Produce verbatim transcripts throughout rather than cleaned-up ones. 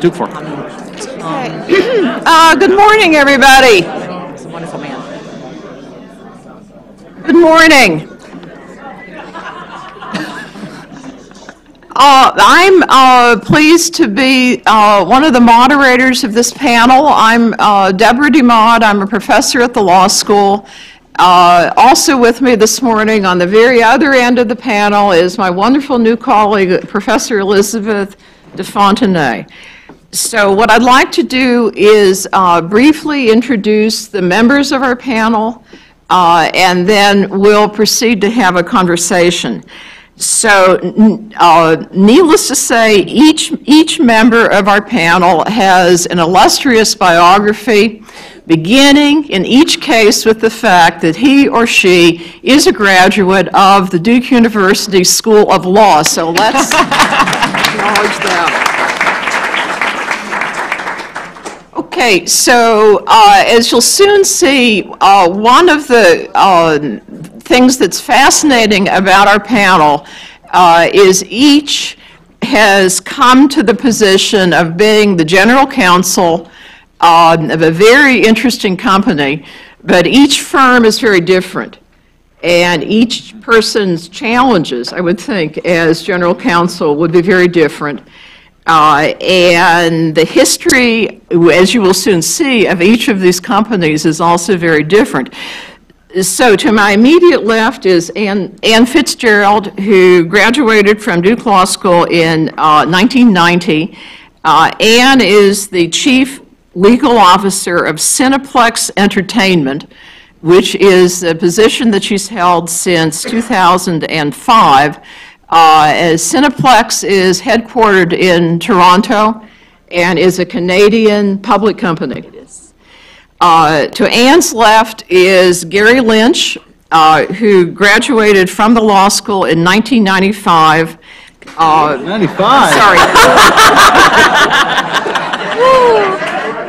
Duke for. Uh, good morning, everybody. He's a wonderful man. Good morning. Uh, I'm uh, pleased to be uh, one of the moderators of this panel. I'm uh, Deborah DeMott. I'm a professor at the law school. Uh, also with me this morning on the very other end of the panel is my wonderful new colleague, Professor Elizabeth de Fontenay. So what I'd like to do is uh, briefly introduce the members of our panel, uh, and then we'll proceed to have a conversation. So uh, needless to say, each, each member of our panel has an illustrious biography, beginning in each case with the fact that he or she is a graduate of the Duke University School of Law. So let's acknowledge that. Okay, so uh, as you'll soon see, uh, one of the uh, things that's fascinating about our panel uh, is each has come to the position of being the general counsel uh, of a very interesting company, but each firm is very different. And each person's challenges, I would think, as general counsel would be very different. Uh, and the history, as you will soon see, of each of these companies is also very different. So to my immediate left is Anne, Anne Fitzgerald, who graduated from Duke Law School in uh, nineteen ninety. Uh, Anne is the chief legal officer of Cineplex Entertainment, which is a position that she's held since two thousand five. Uh, as Cineplex is headquartered in Toronto and is a Canadian public company. Uh, to Anne's left is Gary Lynch, uh, who graduated from the law school in nineteen ninety-five. Uh, ninety-five? Sorry.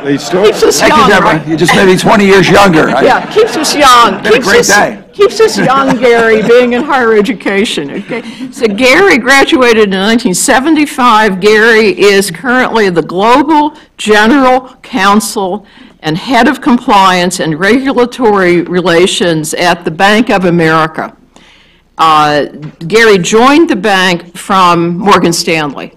They still, keeps us young, you, right? You just made me twenty years younger. Yeah, keeps us young. It's been keeps a great us, day. Keeps us young, Gary, being in higher education. Okay, so Gary graduated in nineteen seventy-five. Gary is currently the Global General Counsel and Head of Compliance and Regulatory Relations at the Bank of America. Uh, Gary joined the bank from Morgan Stanley.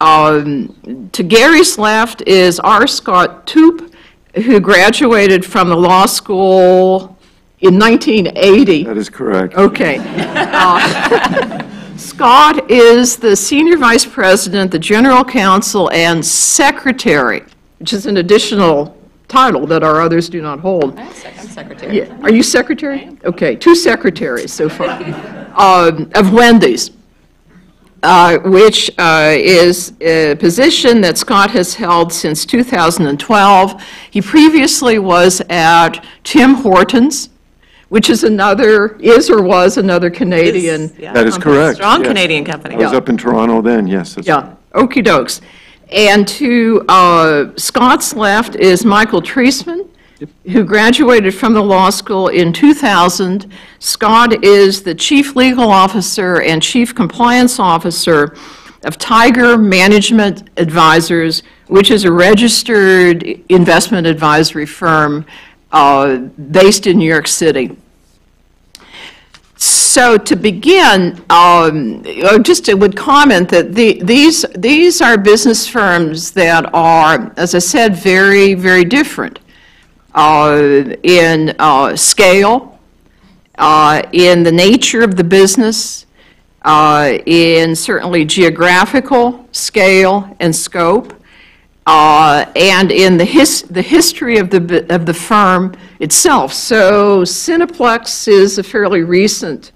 Um, to Gary's left is R. Scott Toop, who graduated from the law school in nineteen eighty. That is correct. Okay. Uh, Scott is the Senior Vice President, the General Counsel, and Secretary, which is an additional title that our others do not hold. I'm Secretary. Yeah. Are you Secretary? I am. Okay, two secretaries so far, um, of Wendy's, uh, which uh, is a position that Scott has held since two thousand twelve. He previously was at Tim Hortons, which is another, is or was another Canadian is, yeah. That is company. Correct. Strong yes. Canadian company. I was yeah. up in Toronto then, yes. That's yeah, right. Okie dokes. And to uh, Scott's left is Michael Treisman, who graduated from the law school in two thousand. Scott is the Chief Legal Officer and Chief Compliance Officer of Tiger Management Advisors, which is a registered investment advisory firm uh, based in New York City. So to begin, um, just I would comment that the, these, these are business firms that are, as I said, very, very different uh, in uh, scale, uh, in the nature of the business, uh, in certainly geographical scale and scope, Uh, and in the, his, the history of the, of the firm itself. So Cineplex is a fairly recent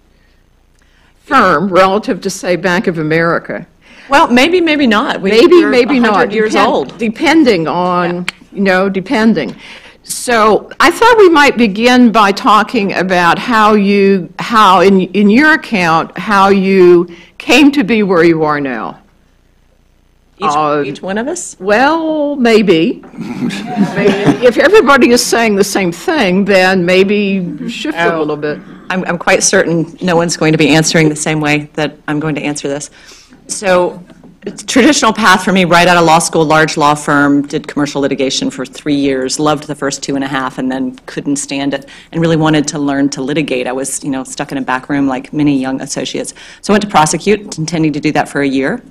firm relative to, say, Bank of America. Well, maybe, maybe not. We maybe, maybe not. Years Depend, old. Depending on, yeah. you know, depending. So I thought we might begin by talking about how you, how in, in your account, how you came to be where you are now. Each, uh, each one of us? Well, maybe. Maybe. If everybody is saying the same thing, then maybe shift oh, a little bit. I'm, I'm quite certain no one's going to be answering the same way that I'm going to answer this. So traditional path for me, right out of law school, large law firm, did commercial litigation for three years, loved the first two and a half, and then couldn't stand it, and really wanted to learn to litigate. I was, you know, stuck in a back room like many young associates. So I went to prosecute, intending to do that for a year.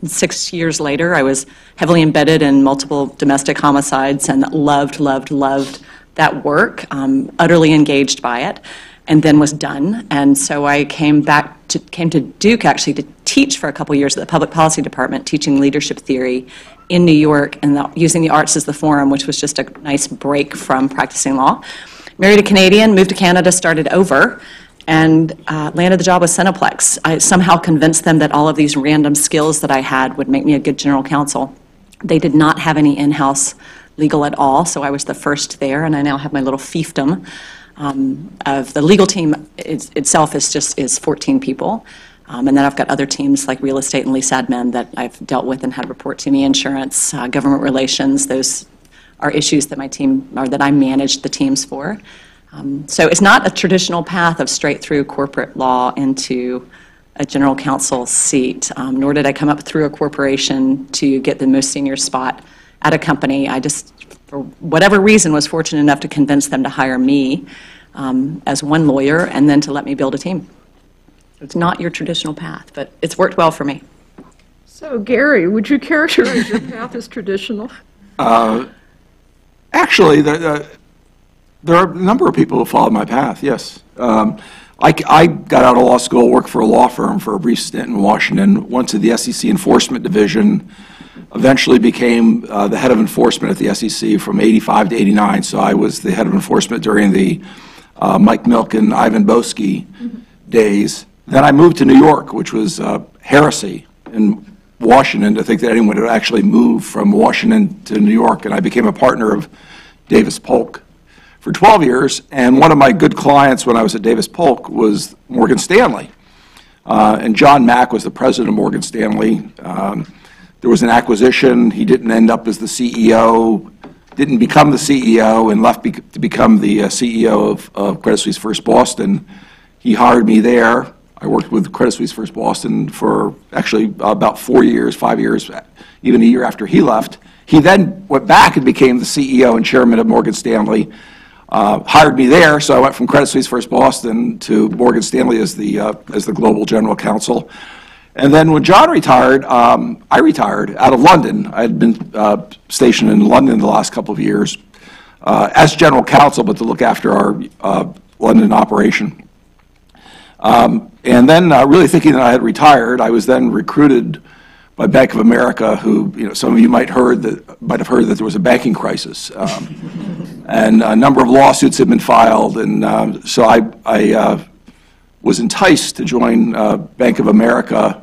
And six years later, I was heavily embedded in multiple domestic homicides and loved, loved, loved that work, um, utterly engaged by it, and then was done. And so I came back to, came to Duke actually to teach for a couple years at the Public Policy Department, teaching leadership theory in New York and the, using the arts as the forum, which was just a nice break from practicing law. Married a Canadian, moved to Canada, started over, and uh, landed the job with Cineplex. I somehow convinced them that all of these random skills that I had would make me a good general counsel. They did not have any in-house legal at all, so I was the first there, and I now have my little fiefdom. Um, of the legal team it, itself is just is fourteen people, um, and then I've got other teams like real estate and lease admin that I've dealt with and had report to me, insurance, uh, government relations. Those are issues that my team, or that I manage the teams for. Um, so it's not a traditional path of straight through corporate law into a general counsel seat, um, nor did I come up through a corporation to get the most senior spot at a company. I just, for whatever reason, was fortunate enough to convince them to hire me um, as one lawyer and then to let me build a team. It's not your traditional path, but it's worked well for me. So, Gary, would you characterize your path as traditional? Uh, actually, the, the There are a number of people who followed my path, yes. Um, I, I got out of law school, worked for a law firm for a brief stint in Washington, went to the S E C Enforcement Division, eventually became uh, the head of enforcement at the S E C from eighty-five to eighty-nine. So I was the head of enforcement during the uh, Mike Milken, Ivan Boesky mm-hmm. days. Then I moved to New York, which was uh, heresy in Washington to think that anyone would actually move from Washington to New York. And I became a partner of Davis Polk for twelve years, and one of my good clients when I was at Davis Polk was Morgan Stanley. Uh, and John Mack was the president of Morgan Stanley. Um, there was an acquisition. He didn't end up as the C E O, didn't become the C E O, and left be to become the uh, C E O of, of Credit Suisse First Boston. He hired me there. I worked with Credit Suisse First Boston for actually about four years, five years, even a year after he left. He then went back and became the C E O and chairman of Morgan Stanley. Uh, hired me there, so I went from Credit Suisse First Boston to Morgan Stanley as the uh, as the global general counsel. And then when John retired, um, I retired out of London. I had been uh, stationed in London the last couple of years uh, as general counsel, but to look after our uh, London operation. Um, and then, uh, really thinking that I had retired, I was then recruited by Bank of America, who, you know, some of you might heard that might have heard that there was a banking crisis, um, and a number of lawsuits had been filed, and uh, so I, I uh, was enticed to join uh, Bank of America.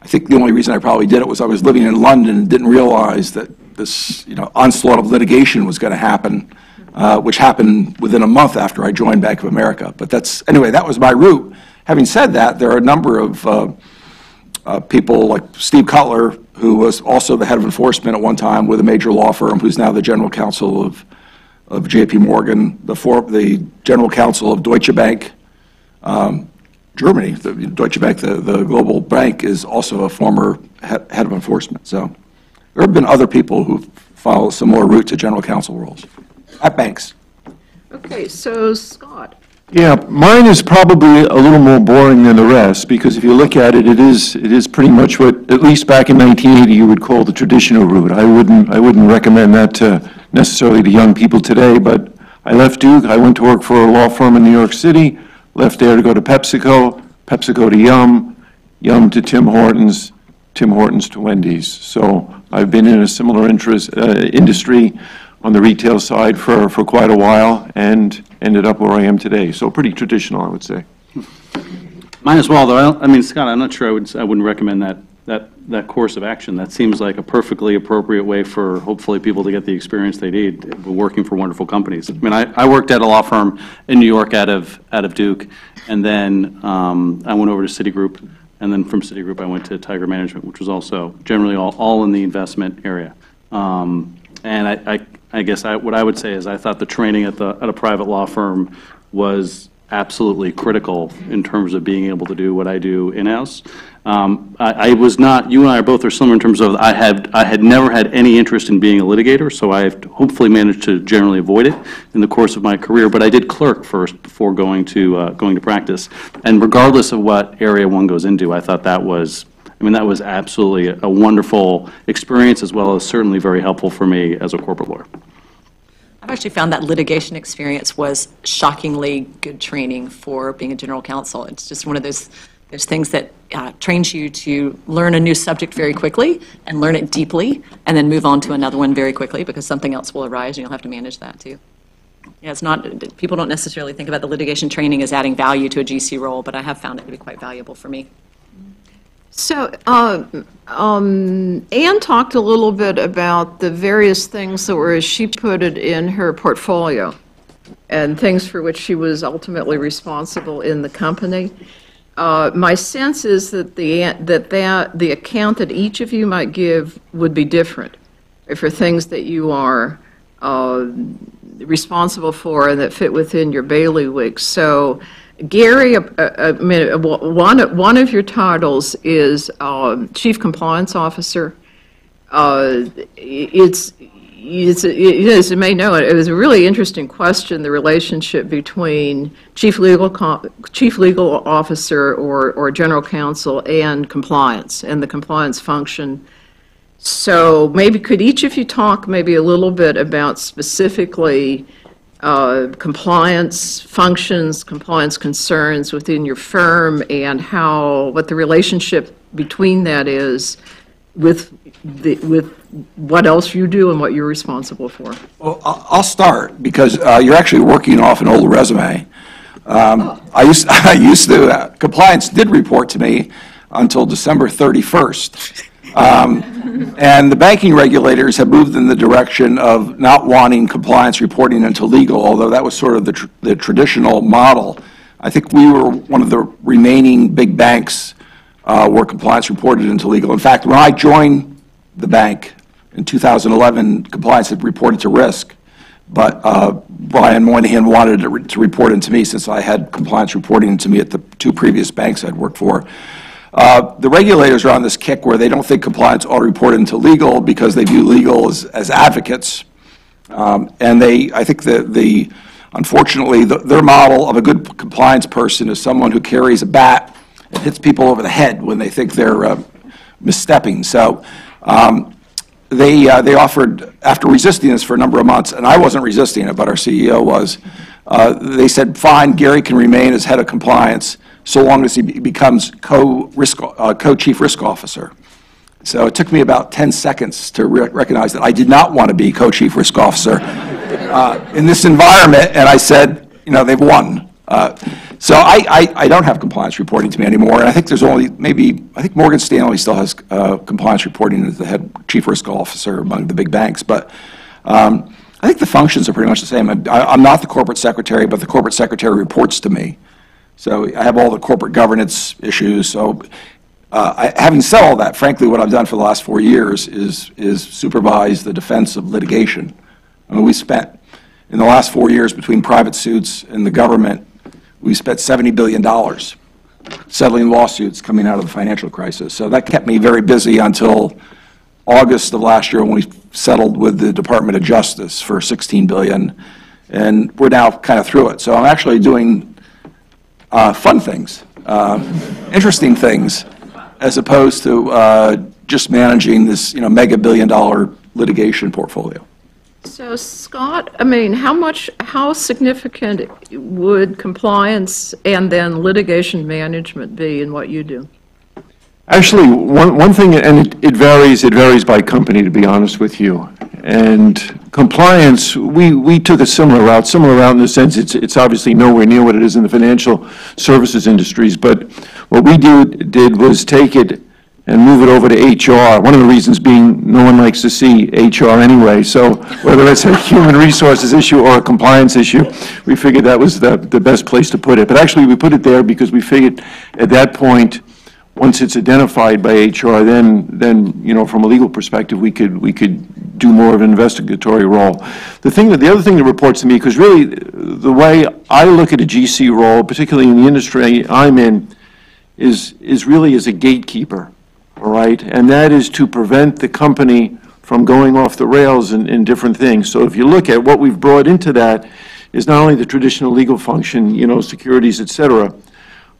I think the only reason I probably did it was I was living in London and didn't realize that this, you know, onslaught of litigation was going to happen, uh, which happened within a month after I joined Bank of America. But that's anyway, that was my route. Having said that, there are a number of uh, Uh, people like Steve Cutler, who was also the head of enforcement at one time with a major law firm, who's now the general counsel of, of J P. Morgan, the, for, the general counsel of Deutsche Bank, um, Germany. The, Deutsche Bank, the, the global bank, is also a former head, head of enforcement. So there have been other people who follow a similar route to general counsel roles at banks. Okay, so Scott. Yeah, mine is probably a little more boring than the rest, because if you look at it, it is it is pretty much what, at least back in nineteen eighty, you would call the traditional route. I wouldn't I wouldn't recommend that to necessarily to young people today. But I left Duke. I went to work for a law firm in New York City. Left there to go to Pepsico. Pepsico to Yum. Yum to Tim Hortons. Tim Hortons to Wendy's. So I've been in a similar interest uh, industry on the retail side for, for quite a while, and ended up where I am today. So pretty traditional, I would say. Mine as well, though. I, I mean, Scott, I'm not sure I, would, I wouldn't recommend that, that, that course of action. That seems like a perfectly appropriate way for, hopefully, people to get the experience they need working for wonderful companies. I mean, I, I worked at a law firm in New York out of, out of Duke, and then um, I went over to Citigroup, and then from Citigroup I went to Tiger Management, which was also generally all, all in the investment area. Um, and I, I I guess I, what I would say is I thought the training at, the, at a private law firm was absolutely critical in terms of being able to do what I do in-house. Um, I, I was not, you and I are both are similar in terms of I had, I had never had any interest in being a litigator, so I have hopefully managed to generally avoid it in the course of my career, but I did clerk first before going to, uh, going to practice. And regardless of what area one goes into, I thought that was, I mean, that was absolutely a, a wonderful experience, as well as certainly very helpful for me as a corporate lawyer. I've actually found that litigation experience was shockingly good training for being a general counsel. It's just one of those There's things that uh, trains you to learn a new subject very quickly and learn it deeply and then move on to another one very quickly because something else will arise and you'll have to manage that too. Yeah, it's not, people don't necessarily think about the litigation training as adding value to a G C role, but I have found it to be quite valuable for me. So uh, um, Anne talked a little bit about the various things that were, as she put it, in her portfolio and things for which she was ultimately responsible in the company. Uh, my sense is that the, that, that the account that each of you might give would be different for things that you are uh, responsible for and that fit within your bailiwick. So Gary, uh, uh, one, one of your titles is uh, Chief Compliance Officer. Uh, it's, it's, it, as you may know, it was a really interesting question, the relationship between chief legal, chief legal officer or, or general counsel and compliance and the compliance function. So maybe could each of you talk maybe a little bit about specifically uh, compliance functions, compliance concerns within your firm and how, what the relationship between that is with the, with what else you do and what you're responsible for. Well, I'll start because uh, you're actually working off an old resume. Um, oh. I used I used to uh, compliance did report to me until December thirty-first, um, and the banking regulators have moved in the direction of not wanting compliance reporting into legal, although that was sort of the tr the traditional model. I think we were one of the remaining big banks Uh, where compliance reported into legal. In fact, when I joined the bank in two thousand eleven, compliance had reported to risk, but uh, Brian Moynihan wanted to, re to report into me since I had compliance reporting into me at the two previous banks I'd worked for. Uh, the regulators are on this kick where they don't think compliance ought to report into legal because they view legal as, as advocates. Um, and they, I think the, the unfortunately, the, their model of a good compliance person is someone who carries a bat . It hits people over the head when they think they're uh, misstepping. So um, they, uh, they offered, after resisting this for a number of months, and I wasn't resisting it, but our C E O was, uh, they said, fine, Gary can remain as head of compliance so long as he becomes co-risk, uh, co-chief risk officer. So it took me about ten seconds to re recognize that I did not want to be co-chief risk officer uh, in this environment, and I said, you know, they've won. Uh, so I, I, I don't have compliance reporting to me anymore, and I think there's only maybe, I think Morgan Stanley still has uh, compliance reporting as the head chief risk officer among the big banks, but um, I think the functions are pretty much the same. I, I'm not the corporate secretary, but the corporate secretary reports to me. So I have all the corporate governance issues. So uh, I, having said all that, frankly, what I've done for the last four years is, is supervise the defense of litigation. I mean, we spent, in the last four years between private suits and the government, we spent seventy billion dollars settling lawsuits coming out of the financial crisis. So that kept me very busy until August of last year when we settled with the Department of Justice for sixteen billion dollars, and we're now kind of through it. So I'm actually doing uh, fun things, uh, interesting things, as opposed to uh, just managing this, you know, mega billion dollar litigation portfolio. So Scott, I mean, how much, how significant would compliance and then litigation management be in what you do? Actually, one, one thing, and it, it varies, it varies by company, to be honest with you. And compliance, we, we took a similar route, similar route in the sense it's, it's obviously nowhere near what it is in the financial services industries, but what we did, did was take it and move it over to H R. One of the reasons being no one likes to see H R anyway. So whether it's a human resources issue or a compliance issue, we figured that was the, the best place to put it. But actually we put it there because we figured at that point, once it's identified by H R, then, then you know, from a legal perspective, we could, we could do more of an investigatory role. The thing that, the other thing that reports to me, because really the way I look at a G C role, particularly in the industry I'm in, is, is really is a gatekeeper, all right? And that is to prevent the company from going off the rails in, in different things. So if you look at what we've brought into that is not only the traditional legal function, you know, securities, et cetera,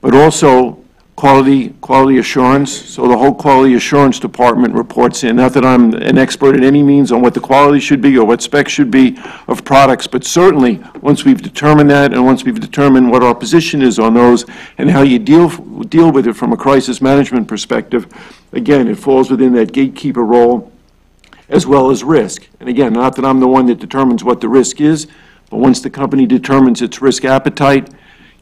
but also quality, quality assurance. So the whole quality assurance department reports in. Not that I'm an expert in any means on what the quality should be or what specs should be of products, but certainly once we've determined that and once we've determined what our position is on those and how you deal, deal with it from a crisis management perspective, again, it falls within that gatekeeper role as well as risk. And again, not that I'm the one that determines what the risk is, but once the company determines its risk appetite,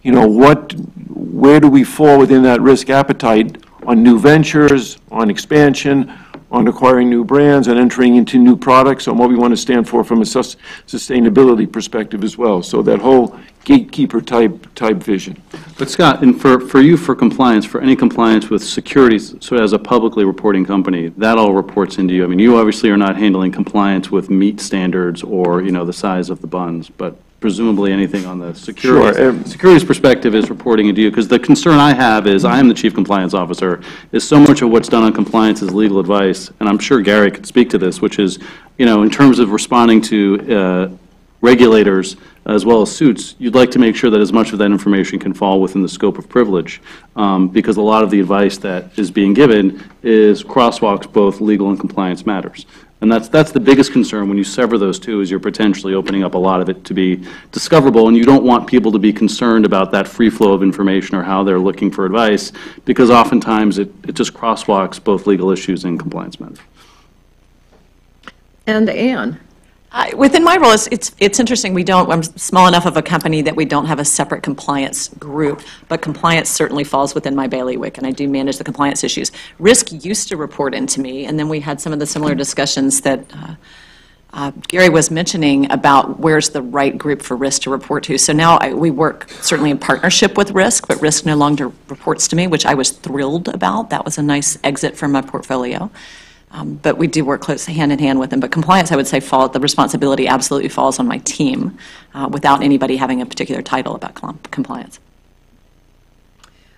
you know, what, where do we fall within that risk appetite on new ventures, on expansion, on acquiring new brands, and entering into new products, on what we want to stand for from a sus sustainability perspective as well. So that whole gatekeeper type type vision. But Scott, and for, for you for compliance, for any compliance with securities, so as a publicly reporting company, that all reports into you. I mean, you obviously are not handling compliance with meat standards or, you know, the size of the buns, but presumably anything on the securities, sure. um, securities perspective is reporting into you. Because the concern I have is, I am the chief compliance officer, is so much of what's done on compliance is legal advice, and I'm sure Gary could speak to this, which is, you know, in terms of responding to uh, regulators as well as suits, you'd like to make sure that as much of that information can fall within the scope of privilege, um, because a lot of the advice that is being given is crosswalks both legal and compliance matters. And that's, that's the biggest concern when you sever those two, is you're potentially opening up a lot of it to be discoverable, and you don't want people to be concerned about that free flow of information or how they're looking for advice, because oftentimes it, it just crosswalks both legal issues and compliance matters. And Anne? Uh, within my role, it's, it's, it's interesting, we don't, I'm small enough of a company that we don't have a separate compliance group, but compliance certainly falls within my bailiwick, and I do manage the compliance issues. Risk used to report into me, and then we had some of the similar discussions that uh, uh, Gary was mentioning about where's the right group for risk to report to. So now I, we work certainly in partnership with risk, but risk no longer reports to me, which I was thrilled about. That was a nice exit from my portfolio. Um, but we do work close hand in hand with them. But compliance, I would say, fall, the responsibility absolutely falls on my team uh, without anybody having a particular title about compliance.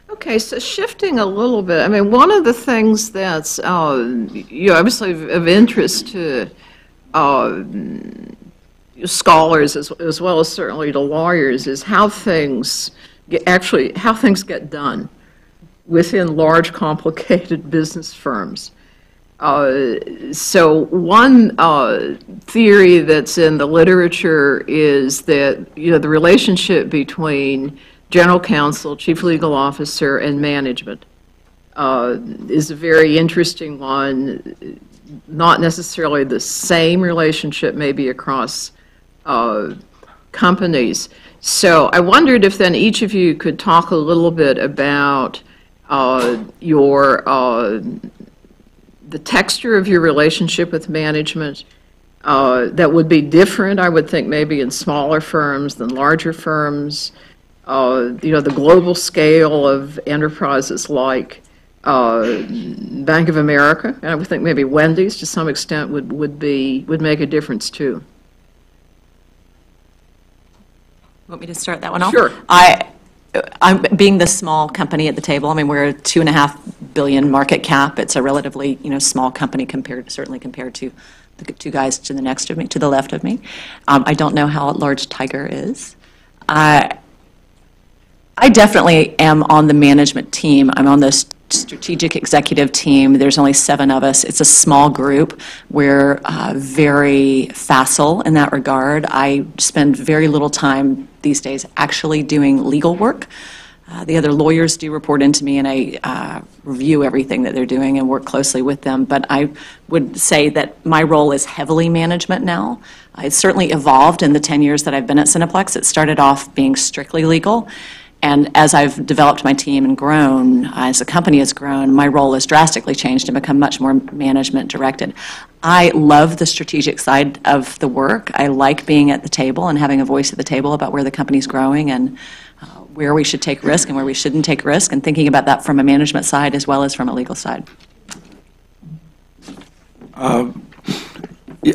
Okay, so shifting a little bit, I mean, one of the things that's uh, you know, obviously of interest to uh, scholars as, as well as certainly to lawyers is how things get, actually how things get done within large, complicated business firms. Uh, so one uh, theory that's in the literature is that, you know, the relationship between general counsel, chief legal officer, and management uh, is a very interesting one. Not necessarily the same relationship, maybe across uh, companies. So I wondered if then each of you could talk a little bit about uh, your uh, the texture of your relationship with management uh, that would be different, I would think, maybe in smaller firms than larger firms, uh, you know, the global scale of enterprises like uh, Bank of America, and I would think maybe Wendy's to some extent would, would, be, would make a difference too. Want me to start that one off? Sure. I, I'm being the small company at the table. I mean, we're a two and a half billion market cap. It's a relatively, you know, small company compared, certainly compared to the two guys to the next of me, to the left of me. Um, I don't know how large Tiger is. I, I definitely am on the management team. I'm on the strategic executive team. There's only seven of us. It's a small group. We're uh, very facile in that regard. I spend very little time these days actually doing legal work. Uh, the other lawyers do report into me, and I uh, review everything that they're doing and work closely with them. But I would say that my role is heavily management now. Uh, it's certainly evolved in the ten years that I've been at Cineplex. It started off being strictly legal. And as I've developed my team and grown, as the company has grown, my role has drastically changed and become much more management directed. I love the strategic side of the work. I like being at the table and having a voice at the table about where the company's growing and uh, where we should take risk and where we shouldn't take risk, and thinking about that from a management side as well as from a legal side. Uh,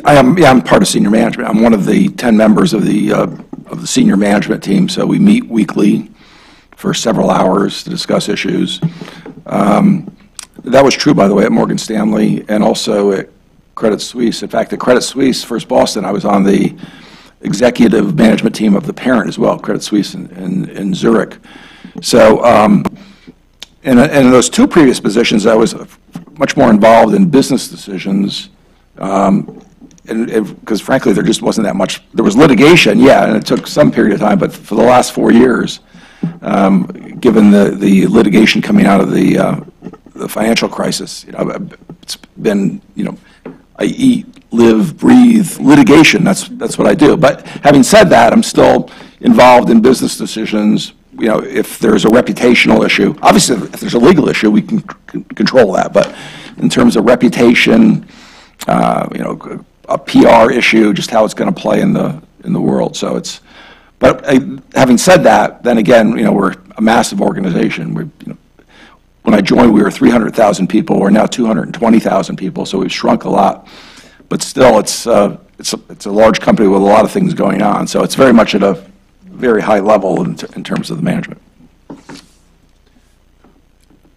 I am, yeah, I'm part of senior management. I'm one of the ten members of the, uh, of the senior management team, so we meet weekly for several hours to discuss issues. Um, that was true, by the way, at Morgan Stanley and also at Credit Suisse. In fact, at Credit Suisse First Boston, I was on the executive management team of the parent as well, Credit Suisse in, in, in Zurich. So, um, and, and in those two previous positions, I was much more involved in business decisions, um, and because frankly, there just wasn't that much. There was litigation, yeah, and it took some period of time, but for the last four years, um, given the, the litigation coming out of the, uh, the financial crisis, you know, it's been, you know, I eat, live, breathe litigation. That's that's what I do. But having said that, I'm still involved in business decisions. You know, if there's a reputational issue, obviously if there's a legal issue, we can c control that. But in terms of reputation, uh, you know, a P R issue, just how it's going to play in the in the world. So it's. But uh, having said that, then again, you know, we're a massive organization. We're, you know, when I joined, we were three hundred thousand people. We're now two hundred twenty thousand people, so we've shrunk a lot. But still, it's, uh, it's, a, it's a large company with a lot of things going on. So it's very much at a very high level in, t in terms of the management.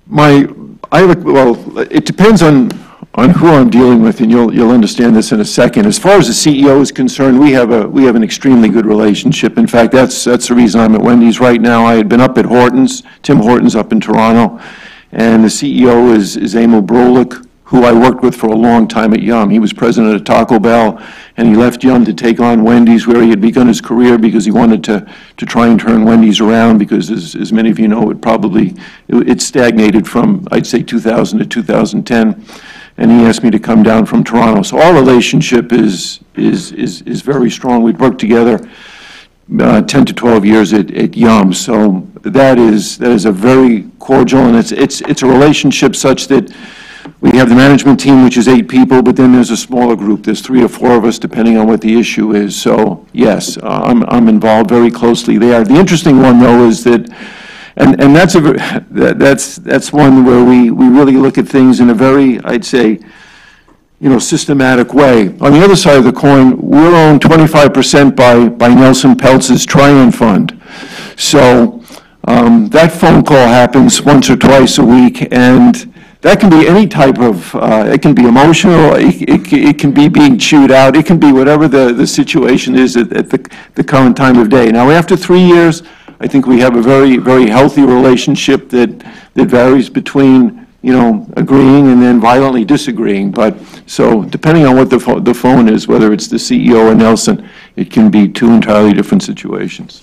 My, I have a, well, it depends on, on who I'm dealing with, and you'll, you'll understand this in a second. As far as the C E O is concerned, we have, a, we have an extremely good relationship. In fact, that's, that's the reason I'm at Wendy's right now. I had been up at Hortons, Tim Hortons up in Toronto. And the C E O is, is Emil Brolick, who I worked with for a long time at Yum. He was president of Taco Bell, and he left Yum to take on Wendy's, where he had begun his career because he wanted to, to try and turn Wendy's around because, as, as many of you know, it probably, it, it stagnated from, I'd say, two thousand to two thousand ten. And he asked me to come down from Toronto. So our relationship is, is, is, is very strong. We've worked together Uh, ten to twelve years at, at Yum, so that is that is a very cordial, and it's it's it's a relationship such that we have the management team, which is eight people, but then there's a smaller group. There's three or four of us, depending on what the issue is. So yes, uh, I'm I'm involved very closely there. The interesting one though is that, and and that's a that, that's that's one where we we really look at things in a very, I'd say, you know, systematic way. On the other side of the coin, we're owned twenty-five percent by, by Nelson Peltz's Trian Fund. So um, that phone call happens once or twice a week, and that can be any type of, uh, it can be emotional, it, it, it can be being chewed out, it can be whatever the, the situation is at, at the, the current time of day. Now, after three years, I think we have a very, very healthy relationship that, that varies between, you know, agreeing and then violently disagreeing. But so depending on what the, pho the phone is, whether it's the C E O or Nelson, it can be two entirely different situations.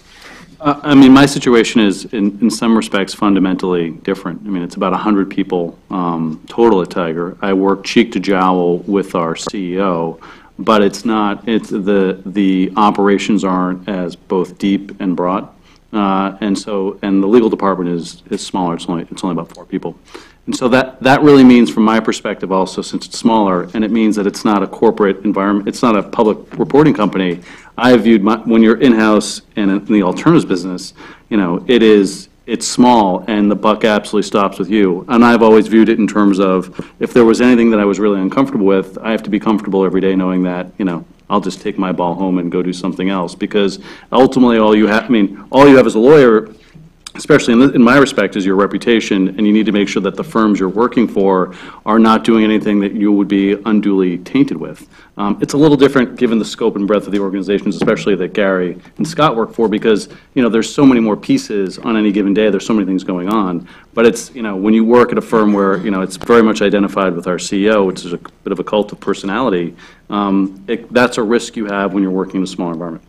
Uh, I mean, my situation is, in, in some respects, fundamentally different. I mean, it's about one hundred people um, total at Tiger. I work cheek to jowl with our C E O, but it's not, it's the, the operations aren't as both deep and broad. Uh, and so, and the legal department is, is smaller. It's only, it's only about four people. And so that, that really means, from my perspective also, since it's smaller, and it means that it's not a corporate environment, it's not a public reporting company. I viewed my, when you're in-house and in the alternatives business, you know, it is, it's small and the buck absolutely stops with you. And I've always viewed it in terms of, if there was anything that I was really uncomfortable with, I have to be comfortable every day knowing that, you know, I'll just take my ball home and go do something else. Because ultimately all you have, I mean, all you have as a lawyer, especially in, the, in my respect, is your reputation, and you need to make sure that the firms you're working for are not doing anything that you would be unduly tainted with. Um, it's a little different given the scope and breadth of the organizations, especially that Gary and Scott work for, because, you know, there's so many more pieces on any given day. There's so many things going on. But it's, you know, when you work at a firm where, you know, it's very much identified with our C E O, which is a bit of a cult of personality, um, it, that's a risk you have when you're working in a small environment.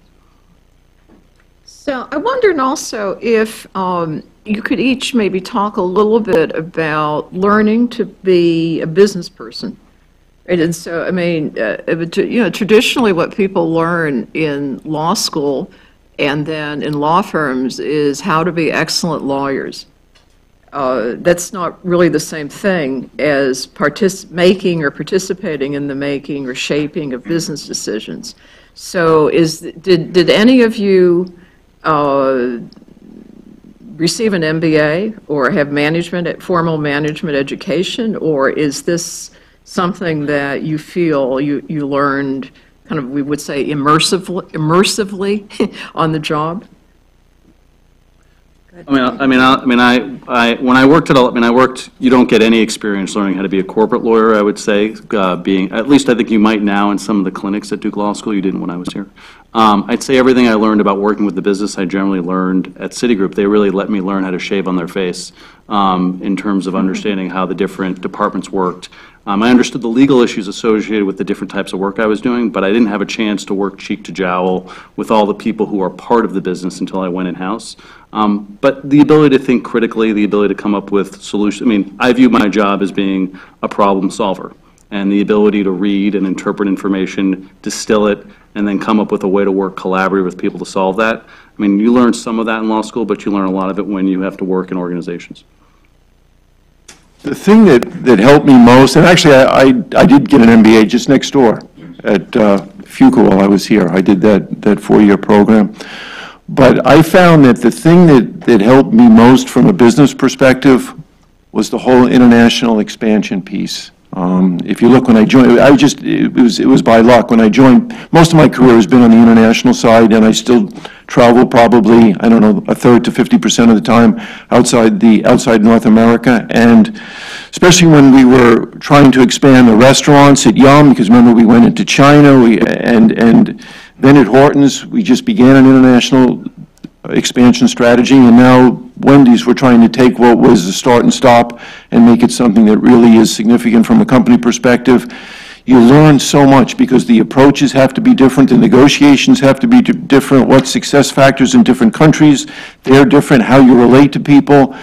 So I wondered also if um, you could each maybe talk a little bit about learning to be a business person. Right? And so, I mean, uh, you know, traditionally what people learn in law school and then in law firms is how to be excellent lawyers. Uh, that's not really the same thing as partic- making or participating in the making or shaping of business decisions. So is, did, did any of you Uh, receive an M B A or have management, formal management education, or is this something that you feel you, you learned kind of, we would say, immersive, immersively on the job? I mean, I, I mean, I, I mean, I, I, when I worked at, I mean, I worked. You don't get any experience learning how to be a corporate lawyer. I would say, uh, being at least, I think you might now in some of the clinics at Duke Law School. You didn't when I was here. Um, I'd say everything I learned about working with the business, I generally learned at Citigroup. They really let me learn how to shave on their face um, in terms of understanding how the different departments worked. Um, I understood the legal issues associated with the different types of work I was doing, but I didn't have a chance to work cheek to jowl with all the people who are part of the business until I went in-house. Um, but the ability to think critically, the ability to come up with solutions. I mean, I view my job as being a problem solver, and the ability to read and interpret information, distill it, and then come up with a way to work collaboratively with people to solve that. I mean, you learn some of that in law school, but you learn a lot of it when you have to work in organizations. The thing that, that helped me most, and actually I, I, I did get an M B A just next door at uh, Fuqua while I was here. I did that, that four-year program. But I found that the thing that, that helped me most from a business perspective was the whole international expansion piece. Um, if you look, when I joined, I just, it was, it was by luck. When I joined, most of my career has been on the international side, and I still travel probably, I don't know, a third to fifty percent of the time outside the, outside North America. And especially when we were trying to expand the restaurants at Yum, because remember we went into China, we, and, and then at Hortons, we just began an international expansion strategy, and now Wendy's, we're trying to take what was a start and stop and make it something that really is significant from a company perspective. You learn so much because the approaches have to be different, the negotiations have to be different, what success factors in different countries, they're different, how you relate to people,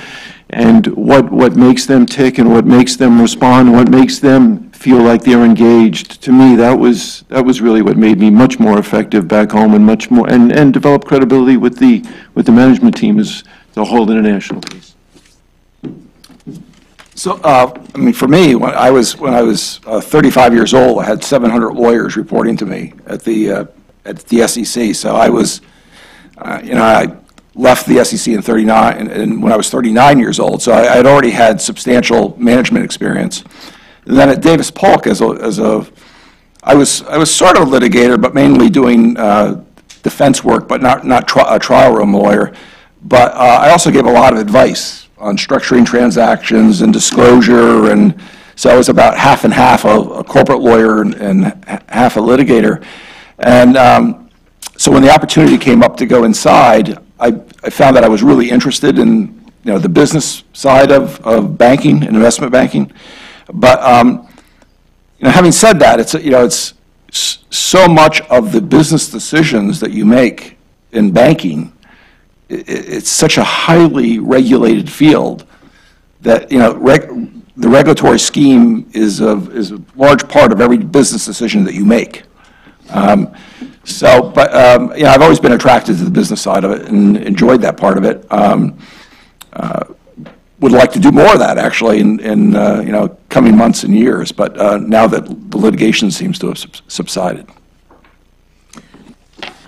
and what, what makes them tick and what makes them respond and what makes them feel like they're engaged. To me, that was, that was really what made me much more effective back home, and much more, and, and develop credibility with the, with the management team is the whole international piece. So, uh, I mean, for me, when I was, when I was uh, thirty-five years old, I had seven hundred lawyers reporting to me at the, uh, at the S E C. So I was, uh, you know, I left the S E C in thirty-nine, and, and when I was thirty-nine years old, so I had already had substantial management experience. And then at Davis Polk, as a, as a, I was I was sort of a litigator, but mainly doing uh, defense work, but not not tri a trial room lawyer. But uh, I also gave a lot of advice on structuring transactions and disclosure, and so I was about half and half a, a corporate lawyer and, and half a litigator. And um, so when the opportunity came up to go inside, I I found that I was really interested in you know the business side of of banking and investment banking. But um, you know, having said that, it's you know, it's so much of the business decisions that you make in banking. It, it's such a highly regulated field that you know, reg, the regulatory scheme is a is a large part of every business decision that you make. Um, so, but um, you know, I've always been attracted to the business side of it and enjoyed that part of it. Um, uh, Would like to do more of that actually in, in uh, you know coming months and years, but uh, now that the litigation seems to have subsided.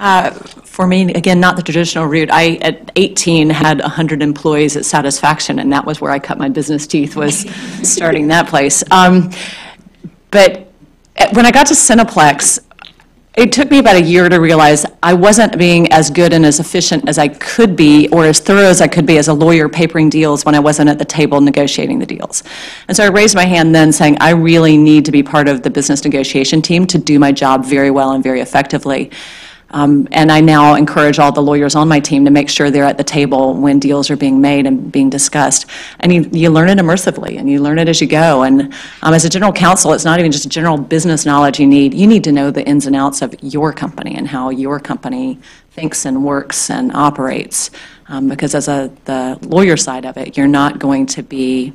Uh, for me, again, not the traditional route. I at eighteen had one hundred employees at Satisfaction, and that was where I cut my business teeth. Was starting that place. Um, but when I got to Cineplex, it took me about a year to realize I wasn't being as good and as efficient as I could be, or as thorough as I could be as a lawyer papering deals when I wasn't at the table negotiating the deals. And so I raised my hand then saying, I really need to be part of the business negotiation team to do my job very well and very effectively. Um, and I now encourage all the lawyers on my team to make sure they're at the table when deals are being made and being discussed. And you, you learn it immersively, and you learn it as you go. And um, as a general counsel, it's not even just general business knowledge you need. You need to know the ins and outs of your company and how your company thinks and works and operates. Um, because as a the lawyer side of it, you're not going to be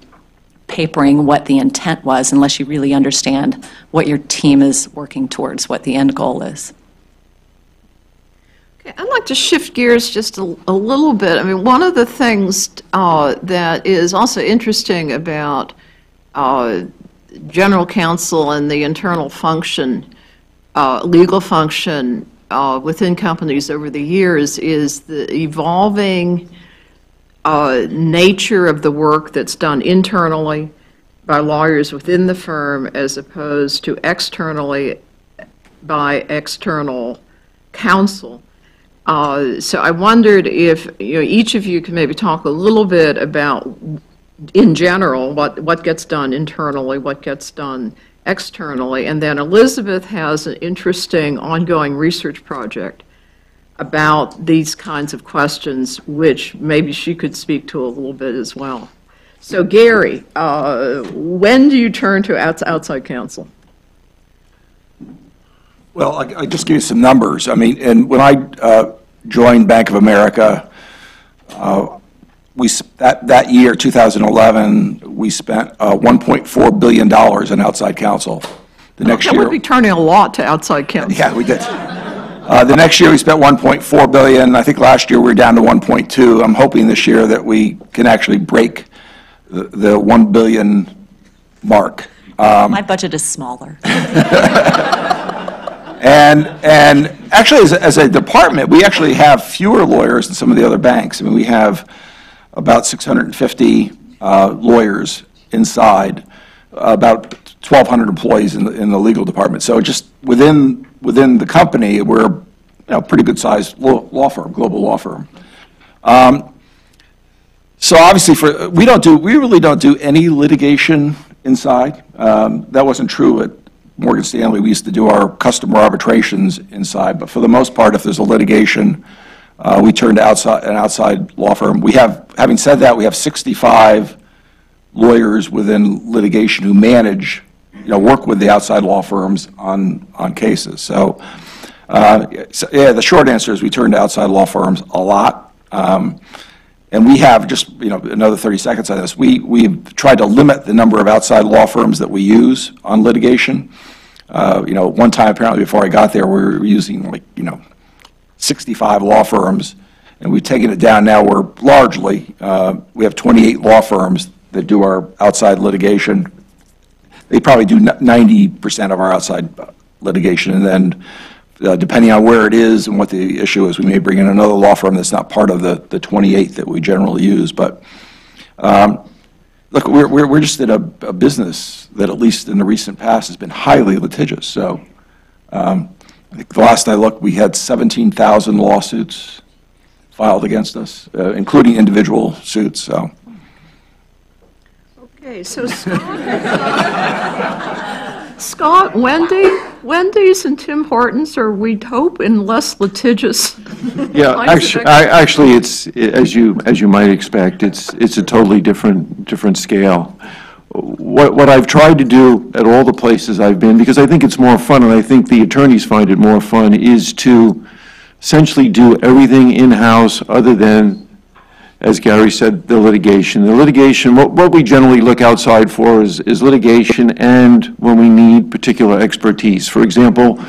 papering what the intent was unless you really understand what your team is working towards, what the end goal is. I'd like to shift gears just a, a little bit. I mean, one of the things uh, that is also interesting about uh, general counsel and the internal function, uh, legal function uh, within companies over the years is the evolving uh, nature of the work that's done internally by lawyers within the firm as opposed to externally by external counsel. Uh, so I wondered if you know, each of you can maybe talk a little bit about, in general, what, what gets done internally, what gets done externally. And then Elizabeth has an interesting ongoing research project about these kinds of questions, which maybe she could speak to a little bit as well. So Gary, uh, when do you turn to outside counsel? Well, I, I just give you some numbers. I mean, and when I uh, joined Bank of America, uh, we that that year, two thousand eleven, we spent uh, one point four billion dollars in outside counsel. The next year, we'd be turning a lot to outside counsel. Yeah, we did. Uh, the next year we spent one point four billion dollars. I think last year we were down to one point two. I'm hoping this year that we can actually break the, the one billion dollars mark. Um, My budget is smaller. and and actually, as a, as a department, we actually have fewer lawyers than some of the other banks. I mean, we have about six hundred fifty uh, lawyers inside, about twelve hundred employees in the, in the legal department. So just within within the company, we're a you know, pretty good-sized law firm, global law firm. Um, so obviously, for we don't do we really don't do any litigation inside. Um, that wasn't true at Morgan Stanley. We used to do our customer arbitrations inside, but for the most part, if there's a litigation, uh, we turn to outside an outside law firm. We have, having said that, we have sixty-five lawyers within litigation who manage. You know, work with the outside law firms on on cases. So, uh, so, yeah, the short answer is we turn to outside law firms a lot, um, and we have just you know another thirty seconds on this. We we've tried to limit the number of outside law firms that we use on litigation. Uh, you know, one time apparently before I got there, we were using like you know sixty-five law firms, and we've taken it down now. We're largely uh, we have twenty-eight law firms that do our outside litigation. They probably do ninety percent of our outside litigation, and then uh, depending on where it is and what the issue is, we may bring in another law firm that's not part of the, the twenty-eight that we generally use. But um, look, we're, we're, we're just in a, a business that, at least in the recent past, has been highly litigious. So um, I think the last I looked, we had seventeen thousand lawsuits filed against us, uh, including individual suits. So. Okay, so Scott, Scott Wendy, Wendy's and Tim Hortons are, we'd hope, in less litigious. Yeah, actually, I, actually, it's it, as you as you might expect. It's it's a totally different different scale. What what I've tried to do at all the places I've been, because I think it's more fun, and I think the attorneys find it more fun, is to essentially do everything in-house, other than, as Gary said, the litigation. The litigation, what, what we generally look outside for is, is litigation and when we need particular expertise. For example,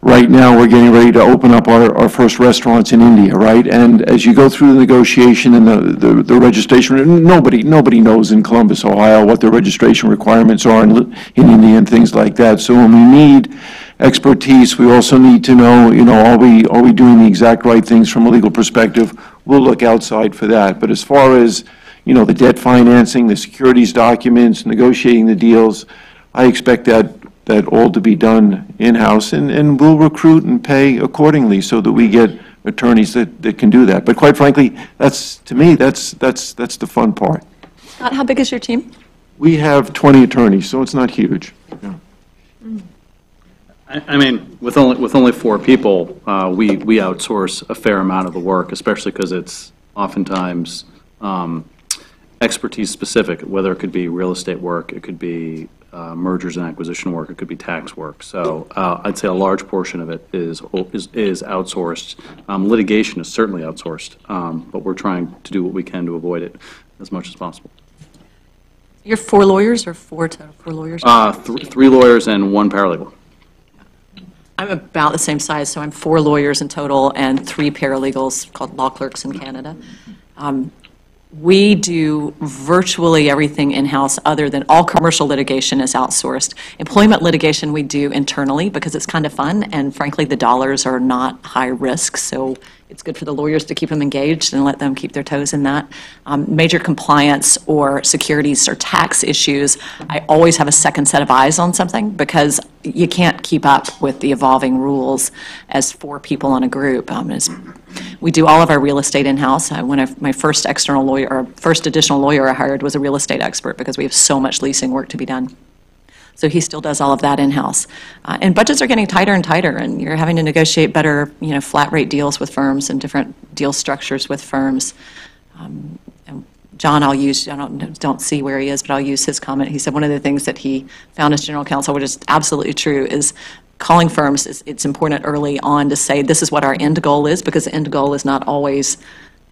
right now we're getting ready to open up our, our first restaurants in India, right? And as you go through the negotiation and the, the, the registration, nobody, nobody knows in Columbus, Ohio, what the registration requirements are in, in India and things like that. So when we need expertise, we also need to know, you know, are we, are we doing the exact right things from a legal perspective? We'll look outside for that. But as far as, you know, the debt financing, the securities documents, negotiating the deals, I expect that, that all to be done in-house. And, and we'll recruit and pay accordingly so that we get attorneys that, that can do that. But quite frankly, that's, to me, that's, that's, that's the fun part. Scott, how big is your team? We have twenty attorneys, so it's not huge. Yeah. Mm. I mean, with only with only four people, uh, we we outsource a fair amount of the work, especially because it's oftentimes um, expertise specific. Whether it could be real estate work, it could be uh, mergers and acquisition work, it could be tax work. So uh, I'd say a large portion of it is is, is outsourced. Um, litigation is certainly outsourced, um, but we're trying to do what we can to avoid it as much as possible. You're four lawyers, or four to four lawyers? Uh, th three lawyers and one paralegal. I'm about the same size, so I'm four lawyers in total and three paralegals called law clerks in Canada. Um, We do virtually everything in-house other than all commercial litigation is outsourced. Employment litigation we do internally because it's kind of fun, and frankly the dollars are not high risk, so it's good for the lawyers to keep them engaged and let them keep their toes in that. Um, major compliance or securities or tax issues, I always have a second set of eyes on something because you can't keep up with the evolving rules as four people on a group. Um, we do all of our real estate in-house. I, when I, my first external lawyer, or first additional lawyer I hired was a real estate expert because we have so much leasing work to be done. So he still does all of that in-house. Uh, and budgets are getting tighter and tighter, and you're having to negotiate better, you know, flat rate deals with firms and different deal structures with firms. Um, and John, I'll use, I don't, don't see where he is, but I'll use his comment. He said one of the things that he found as general counsel, which is absolutely true, is calling firms, is, it's important early on to say this is what our end goal is, because the end goal is not always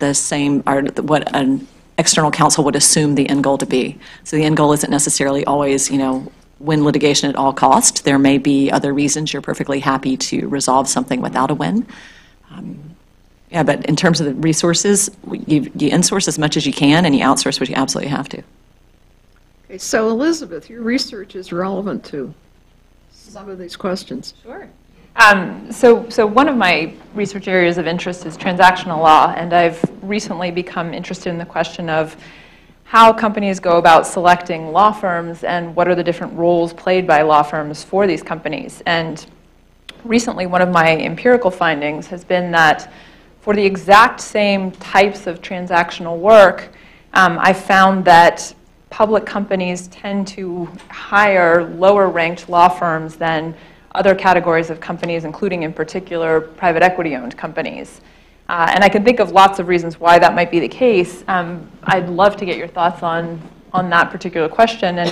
the same, or what an external counsel would assume the end goal to be. So the end goal isn't necessarily always, you know, win litigation at all costs. There may be other reasons you're perfectly happy to resolve something without a win. Um, yeah, but in terms of the resources, you, you insource as much as you can and you outsource what you absolutely have to. Okay, so Elizabeth, your research is relevant to some of these questions. Sure. Um, so, so one of my research areas of interest is transactional law, and I've recently become interested in the question of how companies go about selecting law firms and what are the different roles played by law firms for these companies. And recently one of my empirical findings has been that for the exact same types of transactional work, um, I found that public companies tend to hire lower ranked law firms than other categories of companies, including in particular private equity owned companies. Uh, and I can think of lots of reasons why that might be the case. Um, I'd love to get your thoughts on, on that particular question. And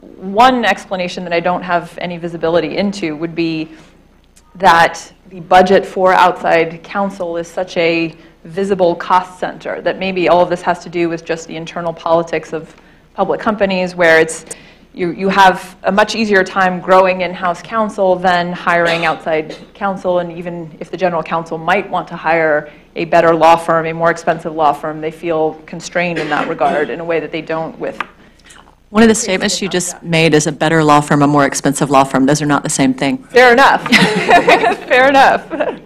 one explanation that I don't have any visibility into would be that the budget for outside counsel is such a visible cost center that maybe all of this has to do with just the internal politics of public companies, where it's you, you have a much easier time growing in-house counsel than hiring outside counsel, and even if the general counsel might want to hire a better law firm, a more expensive law firm, they feel constrained in that regard in a way that they don't with. One of the statements you just made is a better law firm, a more expensive law firm. Those are not the same thing. Fair enough. Fair enough.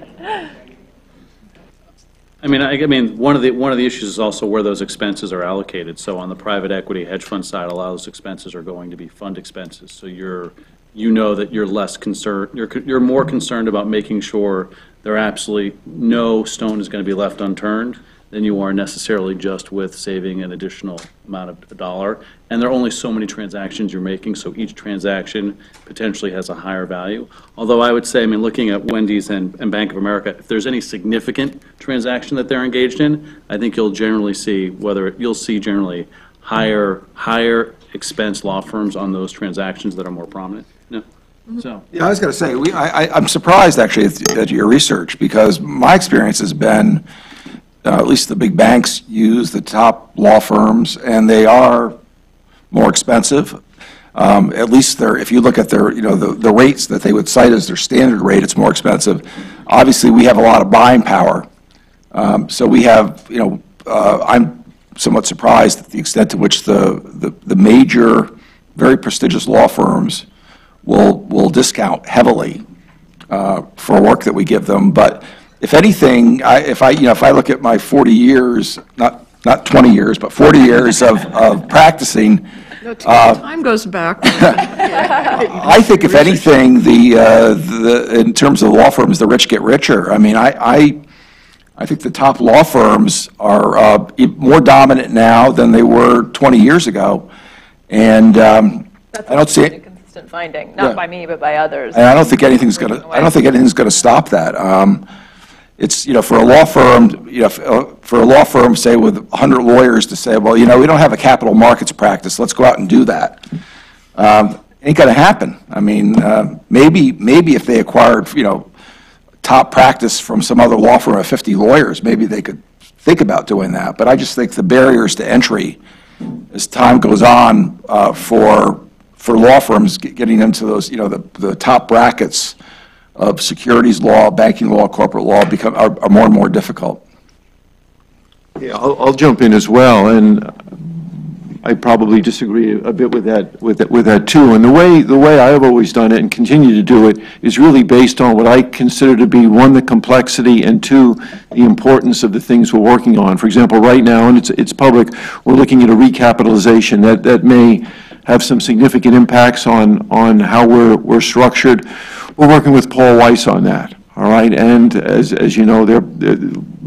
I mean, I, I mean, one of the one of the issues is also where those expenses are allocated. So on the private equity hedge fund side, a lot of those expenses are going to be fund expenses. So you're, you know, that you're less concerned. You're you're more concerned about making sure there absolutely no stone is going to be left unturned than you are necessarily just with saving an additional amount of a dollar. And there are only so many transactions you're making, so each transaction potentially has a higher value. Although I would say, I mean, looking at Wendy's and, and Bank of America, if there's any significant transaction that they're engaged in, I think you'll generally see whether, you'll see generally higher, higher expense law firms on those transactions that are more prominent. No? So. Yeah, I was going to say, we, I, I, I'm surprised actually at, at your research, because my experience has been Uh, at least the big banks use the top law firms, and they are more expensive. Um, at least they're, if you look at their, you know, the, the rates that they would cite as their standard rate, it's more expensive. Obviously, we have a lot of buying power. Um, so we have, you know, uh, I'm somewhat surprised at the extent to which the, the, the major, very prestigious law firms will, will discount heavily uh, for work that we give them. But if anything, I, if I, you know, if I look at my forty years, not not twenty years, but forty years of, of practicing, no, uh, time goes back. I think, if anything, the uh, the in terms of law firms, the rich get richer. I mean, I I, I think the top law firms are uh, more dominant now than they were twenty years ago, and um, I don't see it. Consistent finding, not yeah. by me, but by others. And I don't think anything's going to. I don't think anything's going to stop that. Um, It's, you know, for a law firm, you know, for a law firm, say, with a hundred lawyers to say, well, you know, we don't have a capital markets practice, let's go out and do that. Um, ain't going to happen. I mean, uh, maybe, maybe if they acquired, you know, top practice from some other law firm of fifty lawyers, maybe they could think about doing that. But I just think the barriers to entry, as time goes on, uh, for, for law firms getting into those, you know, the, the top brackets of securities law, banking law, corporate law become, are, are more and more difficult. Yeah, I'll, I'll jump in as well, and I probably disagree a bit with that, with that, with that too. And the way the way I've always done it and continue to do it is really based on what I consider to be, one, the complexity, and two, the importance of the things we're working on. For example, right now, and it's it's public, we're looking at a recapitalization that that may have some significant impacts on on how we're we're structured. We're working with Paul Weiss on that. All right, and as as you know, they're, they're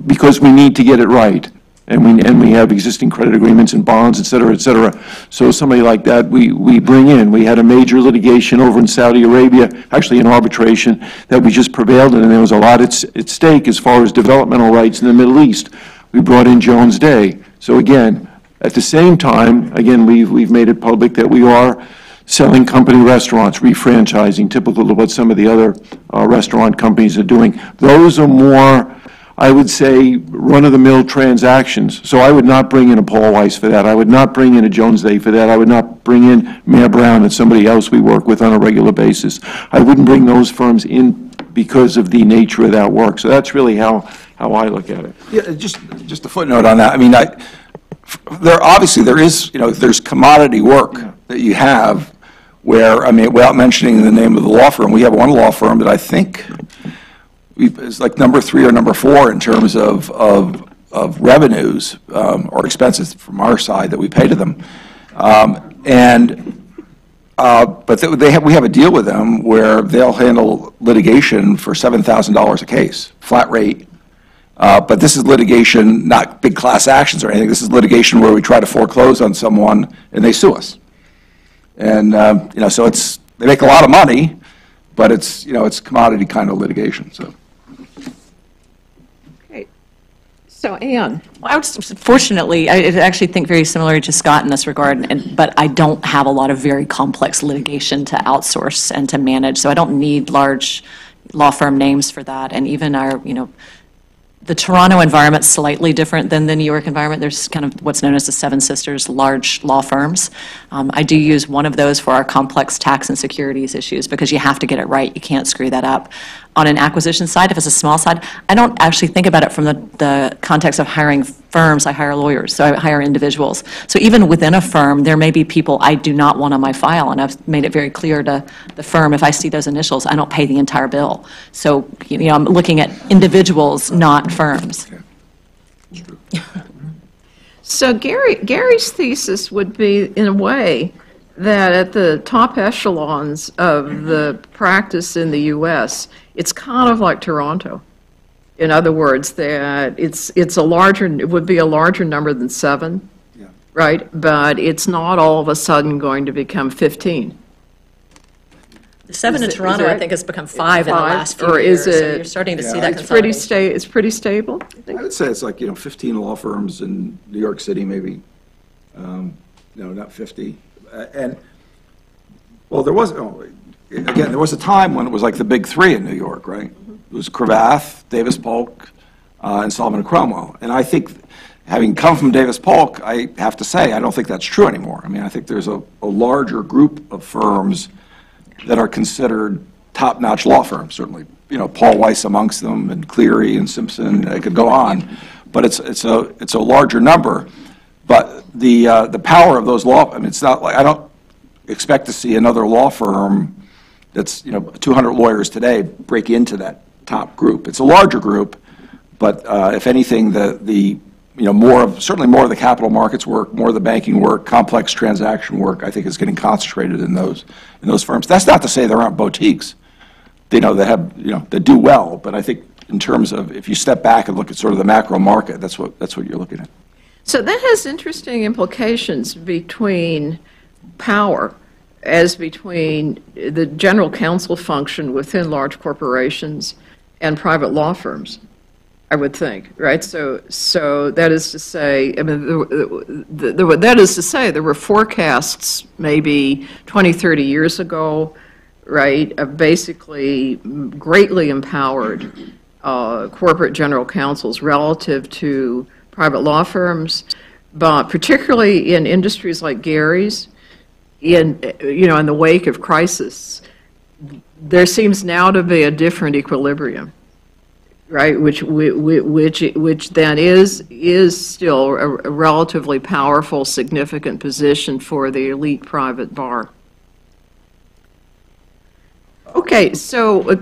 because we need to get it right. And we, and we have existing credit agreements and bonds, et cetera, et cetera. So somebody like that we, we bring in. We had a major litigation over in Saudi Arabia, actually an arbitration, that we just prevailed in, and there was a lot at, at stake as far as developmental rights in the Middle East. We brought in Jones Day. So again, at the same time, again, we've, we've made it public that we are selling company restaurants, refranchising, typical of what some of the other uh, restaurant companies are doing. Those are more, I would say, run-of-the-mill transactions. So I would not bring in a Paul Weiss for that. I would not bring in a Jones Day for that. I would not bring in Mayor Brown and somebody else we work with on a regular basis. I wouldn't bring those firms in because of the nature of that work. So that's really how, how I look at it. Yeah, just, just a footnote on that. I mean, I, there obviously there is, you know, there's commodity work yeah. that you have where, I mean, without mentioning the name of the law firm, we have one law firm that I think it's like number three or number four in terms of, of, of revenues um, or expenses from our side that we pay to them. Um, and, uh, but they have, we have a deal with them where they'll handle litigation for seven thousand dollars a case, flat rate. Uh, but this is litigation, not big class actions or anything. This is litigation where we try to foreclose on someone and they sue us. And, um, you know, so it's, they make a lot of money, but it's, you know, it's commodity kind of litigation, so. So, Anne. Well, I would, fortunately, I actually think very similarly to Scott in this regard, and, but I don't have a lot of very complex litigation to outsource and to manage, so I don't need large law firm names for that. And even our, you know, the Toronto environment's slightly different than the New York environment. There's kind of what's known as the Seven Sisters large law firms. Um, I do use one of those for our complex tax and securities issues because you have to get it right. You can't screw that up. On an acquisition side, if it's a small side, I don't actually think about it from the, the context of hiring firms. I hire lawyers, so I hire individuals. So even within a firm, there may be people I do not want on my file, and I've made it very clear to the firm, if I see those initials, I don't pay the entire bill. So, you know, I'm looking at individuals, not firms. So Gary, Gary's thesis would be, in a way, that at the top echelons of the practice in the U S, it's kind of like Toronto. In other words, that it's it's a larger, it would be a larger number than seven, yeah. right? But it's not all of a sudden going to become fifteen. The seven in Toronto, I think, has become five in the last few years. Or is it? You're starting to see that consolidation. It's pretty stable. I would say it's like, you know, fifteen law firms in New York City, maybe. Um, no, not fifty. Uh, and well, there was. Oh, Again, there was a time when it was like the big three in New York, right? It was Cravath, Davis Polk, uh, and Solomon and Cromwell. And I think, having come from Davis Polk, I have to say I don't think that's true anymore. I mean, I think there's a, a larger group of firms that are considered top-notch law firms. Certainly, you know, Paul Weiss amongst them, and Cleary and Simpson. I could go on, but it's it's a it's a larger number. But the uh, the power of those law, I mean, it's not like I don't expect to see another law firm that's, you know, two hundred lawyers today break into that top group. It's a larger group, but uh, if anything, the the you know more of certainly more of the capital markets work, more of the banking work, complex transaction work, I think is getting concentrated in those in those firms. That's not to say there aren't boutiques, you know, that have you know that do well, but I think in terms of if you step back and look at sort of the macro market, that's what that's what you're looking at. So that has interesting implications between power, as between the general counsel function within large corporations and private law firms, I would think, right? So, so that is to say, I mean, the, the, the, that is to say, there were forecasts maybe twenty, thirty years ago, right, of basically greatly empowered uh, corporate general counsels relative to private law firms, but particularly in industries like Gary's, in, you know, in the wake of crisis, there seems now to be a different equilibrium, right, which which which then is is still a relatively powerful, significant position for the elite private bar. Okay, so uh,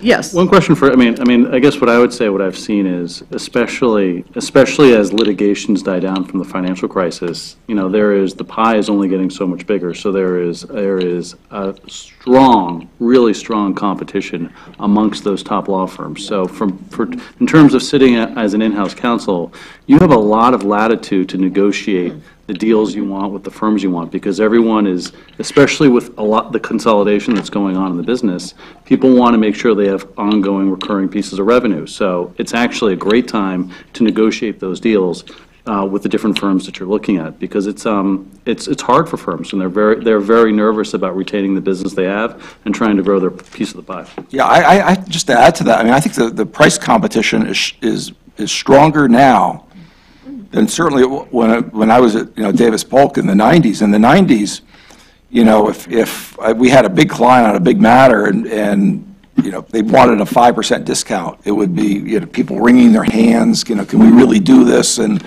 yes. One question for I mean I mean I guess what I would say what I've seen is especially especially as litigations die down from the financial crisis, you know, there is the pie is only getting so much bigger, so there is there is a strong, really strong competition amongst those top law firms. So from for in terms of sitting as an in-house counsel, you have a lot of latitude to negotiate the deals you want with the firms you want, because everyone is, especially with a lot the consolidation that's going on in the business, people want to make sure they have ongoing recurring pieces of revenue. So it's actually a great time to negotiate those deals uh, with the different firms that you're looking at, because it's um it's it's hard for firms, and they're very they're very nervous about retaining the business they have and trying to grow their piece of the pie. Yeah, I, I just to add to that, I mean, I think the the price competition is is is stronger now. And certainly, when I, when I was at you know Davis Polk in the nineties, in the nineties, you know if if I, we had a big client on a big matter, and and you know they wanted a five percent discount, it would be you know people wringing their hands, you know can we really do this? And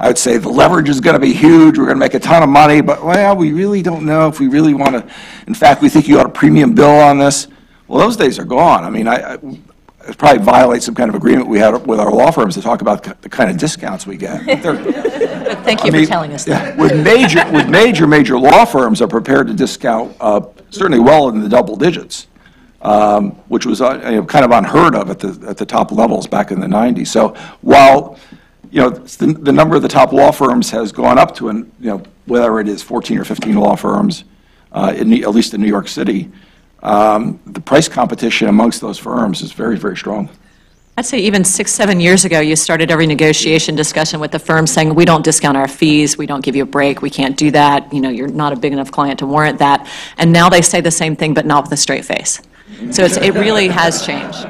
I would say the leverage is going to be huge. We're going to make a ton of money, but well, we really don't know if we really want to. In fact, we think you ought a premium bill on this. Well, those days are gone. I mean, I. I It probably violates some kind of agreement we had with our law firms to talk about the kind of discounts we get. Thank you I mean, for telling us that. Yeah, with major, with major, major law firms are prepared to discount uh, certainly well in the double digits, um, which was uh, you know, kind of unheard of at the at the top levels back in the nineties. So while you know the, the number of the top law firms has gone up to an, you know whether it is fourteen or fifteen law firms, uh, in the, at least in New York City. Um, the price competition amongst those firms is very, very strong. I'd say even six, seven years ago, you started every negotiation discussion with the firm saying, we don't discount our fees, we don't give you a break, we can't do that, you know, you're not a big enough client to warrant that. And now they say the same thing, but not with a straight face. So it's, it really has changed.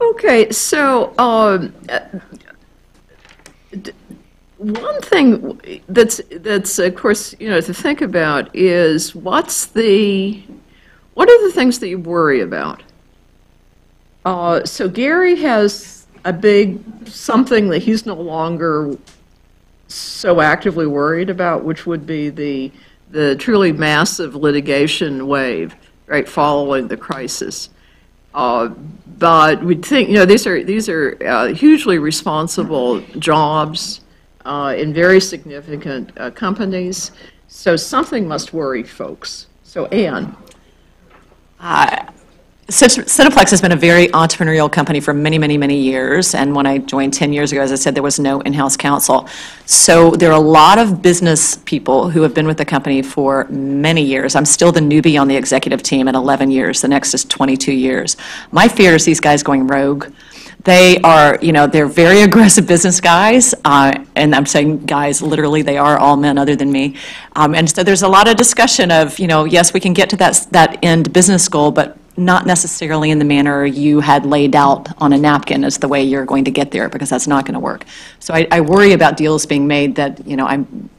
Okay, so um, one thing that's that's of course you know to think about is what's the what are the things that you worry about. Uh, so Gary has a big something that he's no longer so actively worried about, which would be the the truly massive litigation wave right following the crisis. Uh, but we think you know these are these are uh, hugely responsible jobs. Uh, in very significant uh, companies, so something must worry folks. So Anne. Uh, Cineplex has been a very entrepreneurial company for many, many, many years, and when I joined ten years ago, as I said, there was no in-house counsel. So there are a lot of business people who have been with the company for many years. I'm still the newbie on the executive team at eleven years. The next is twenty-two years. My fear is these guys going rogue. They are, you know, they're very aggressive business guys, uh, and I'm saying guys, literally, they are all men other than me. Um, and so there's a lot of discussion of, you know, yes, we can get to that, that end business goal, but not necessarily in the manner you had laid out on a napkin as the way you're going to get there, because that's not going to work. So I, I worry about deals being made that, you know, I'm,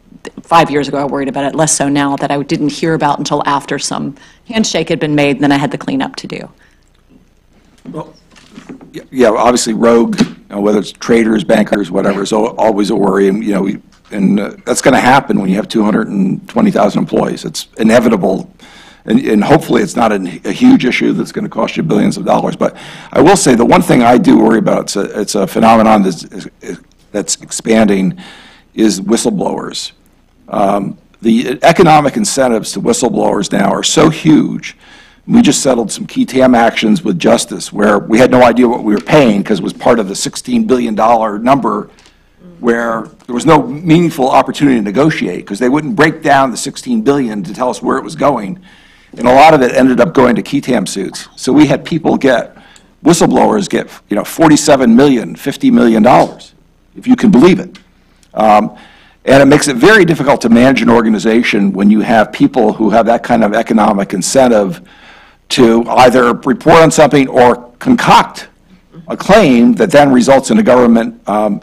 five years ago I worried about it, less so now, that I didn't hear about until after some handshake had been made, and then I had the cleanup to do. Well, yeah, obviously rogue, you know, whether it's traders, bankers, whatever, is always a worry, and you know, we, and uh, that's going to happen when you have two hundred twenty thousand employees. It's inevitable, and, and hopefully it's not a, a huge issue that's going to cost you billions of dollars. But I will say the one thing I do worry about, it's a, it's a phenomenon that's, that's expanding, is whistleblowers. Um, the economic incentives to whistleblowers now are so huge. We just settled some key TAM actions with Justice where we had no idea what we were paying because it was part of the sixteen billion dollar number where there was no meaningful opportunity to negotiate because they wouldn't break down the sixteen billion dollars to tell us where it was going. And a lot of it ended up going to key TAM suits. So we had people get, whistleblowers get, you know, forty-seven million dollars, fifty million dollars, if you can believe it. Um, And it makes it very difficult to manage an organization when you have people who have that kind of economic incentive to either report on something or concoct a claim that then results in a government um,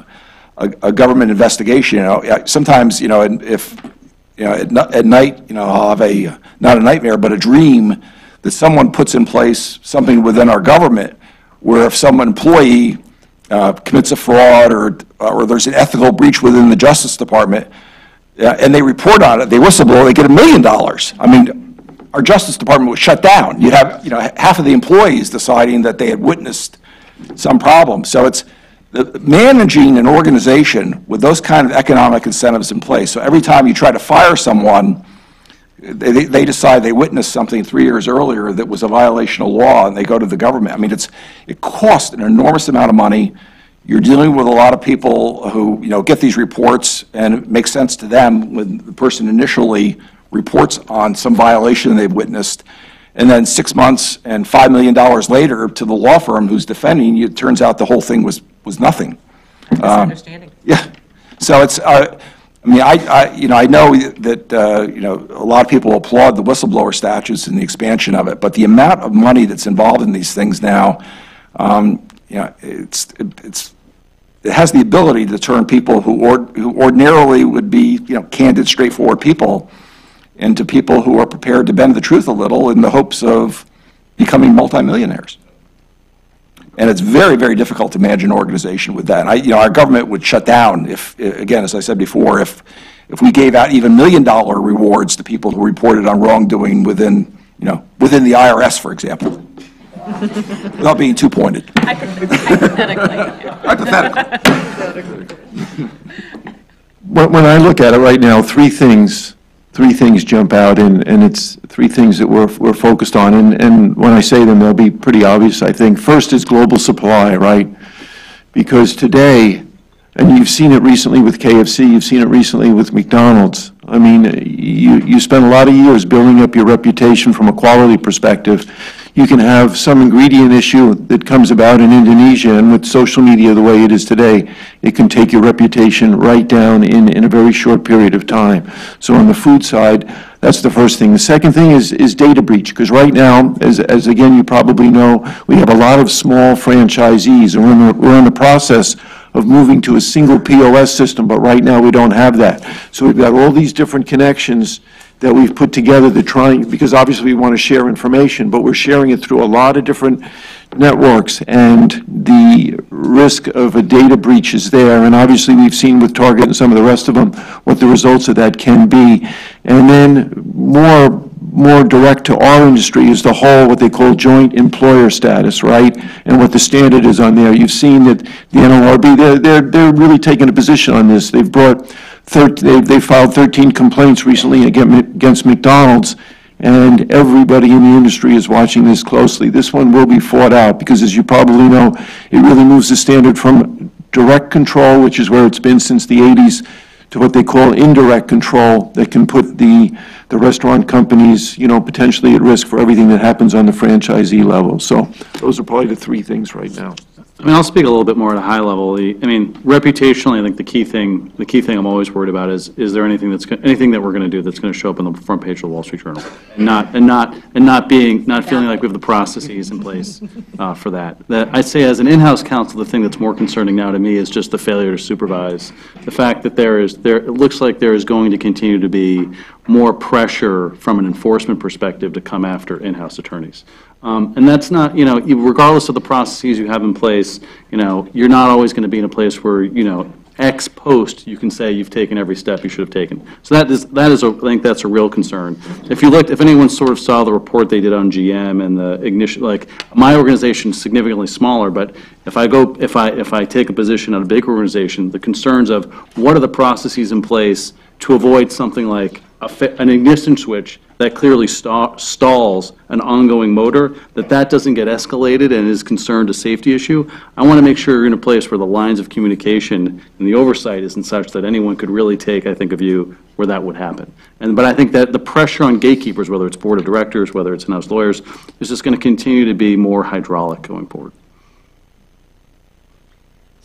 a, a government investigation. You know, sometimes you know, if you know, at, at night, you know, I'll have a not a nightmare, but a dream that someone puts in place something within our government where if some employee uh, commits a fraud or, or there's an ethical breach within the Justice Department, uh, and they report on it, they whistleblower, they get a million dollars. I mean, our Justice Department was shut down. You'd have, you know, half of the employees deciding that they had witnessed some problem. So it's the, managing an organization with those kind of economic incentives in place. So every time you try to fire someone, They, they decide they witnessed something three years earlier that was a violation of law, and they go to the government. I mean, it's it costs an enormous amount of money. You're dealing with a lot of people who, you know, get these reports, and it makes sense to them when the person initially reports on some violation they've witnessed, and then six months and five million dollars later to the law firm who's defending you, it turns out the whole thing was was nothing. Misunderstanding. Um, yeah. So it's. Uh, I mean, I, I, you know, I know that, uh, you know, a lot of people applaud the whistleblower statutes and the expansion of it, but the amount of money that's involved in these things now, um, you know, it's, it, it's, it has the ability to turn people who, or, who ordinarily would be, you know, candid, straightforward people into people who are prepared to bend the truth a little in the hopes of becoming multimillionaires. And it's very, very difficult to manage an organization with that. And I, you know, our government would shut down if, again, as I said before, if if we gave out even million-dollar rewards to people who reported on wrongdoing within, you know, within the I R S, for example, without being too pointed. Hypothetically. Hypothetically. When, when I look at it right now, three things, three things jump out, and and it's three things that we're we're focused on, and and when I say them, they'll be pretty obvious, I think. First is global supply, right? Because today, and you've seen it recently with K F C, you've seen it recently with McDonald's. I mean, you you spend a lot of years building up your reputation from a quality perspective. You can have some ingredient issue that comes about in Indonesia, and with social media the way it is today, it can take your reputation right down in, in a very short period of time. So on the food side, that's the first thing. The second thing is, is data breach, because right now, as, as again you probably know, we have a lot of small franchisees, and we're in the, we're in the process of moving to a single P O S system, but right now we don't have that. So we've got all these different connections that we've put together to try, because obviously we want to share information, but we're sharing it through a lot of different networks, and the risk of a data breach is there. And obviously we've seen with Target and some of the rest of them what the results of that can be. And then more more direct to our industry is the whole what they call joint employer status, right? And what the standard is on there. You've seen that the N L R B, they're, they're, they're really taking a position on this. They've brought They, they filed thirteen complaints recently against McDonald's, and everybody in the industry is watching this closely. This one will be fought out because, as you probably know, it really moves the standard from direct control, which is where it's been since the eighties, to what they call indirect control that can put the, the restaurant companies, you know, potentially at risk for everything that happens on the franchisee level. So those are probably the three things right now. I mean, I'll speak a little bit more at a high level. The, I mean, reputationally, I think the key thing, the key thing I'm always worried about is: is there anything that's anything that we're going to do that's going to show up on the front page of the Wall Street Journal, and not and not and not being not feeling like we have the processes in place uh, for that. That I'd say, as an in-house counsel, the thing that's more concerning now to me is just the failure to supervise. The fact that there is there it looks like there is going to continue to be more pressure from an enforcement perspective to come after in-house attorneys. Um, and that's not, you know, regardless of the processes you have in place, you know, you're not always going to be in a place where, you know, ex post you can say you've taken every step you should have taken. So that is, that is a, I think that's a real concern. If you looked, if anyone sort of saw the report they did on G M and the ignition, like my organization is significantly smaller, but if I go, if I, if I take a position on a big organization, the concerns of what are the processes in place to avoid something like a fi an ignition switch that clearly st stalls an ongoing motor, that that doesn't get escalated and is concerned a safety issue. I want to make sure you're in a place where the lines of communication and the oversight isn't such that anyone could really take, I think, a view where that would happen. And, but I think that the pressure on gatekeepers, whether it's board of directors, whether it's in-house lawyers, is just going to continue to be more hydraulic going forward.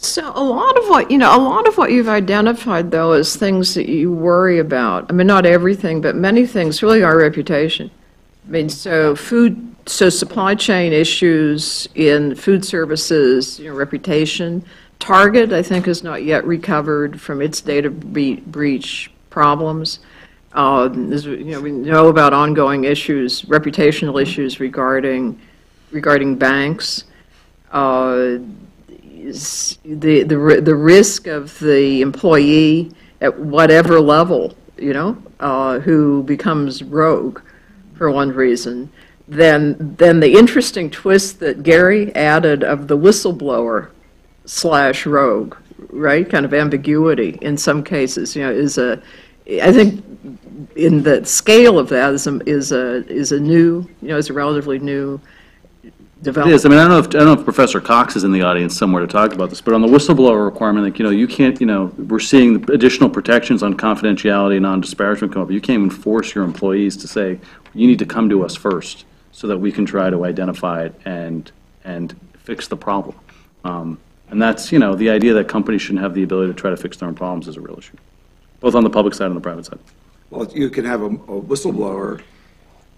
So a lot of what, you know, a lot of what you've identified, though, is things that you worry about. I mean, not everything, but many things really are reputation. I mean, so food, so supply chain issues in food services, you know, reputation. Target, I think, is not yet recovered from its data breach problems. Uh, you know, we know about ongoing issues, reputational issues regarding, regarding banks. uh, the, the, the risk of the employee at whatever level, you know, uh, who becomes rogue for one reason. Then, then the interesting twist that Gary added of the whistleblower slash rogue, right, kind of ambiguity in some cases, you know, is a, I think in the scale of that is a, is a, is a new, you know, is a relatively new development. It is. I mean, I don't know if, I don't know if Professor Cox is in the audience somewhere to talk about this, but on the whistleblower requirement, like, you know, you can't, you know, we're seeing additional protections on confidentiality and non-disparagement come up. You can't even force your employees to say, you need to come to us first so that we can try to identify it and, and fix the problem. Um, and that's, you know, the idea that companies shouldn't have the ability to try to fix their own problems is a real issue, both on the public side and the private side. Well, you can have a, a whistleblower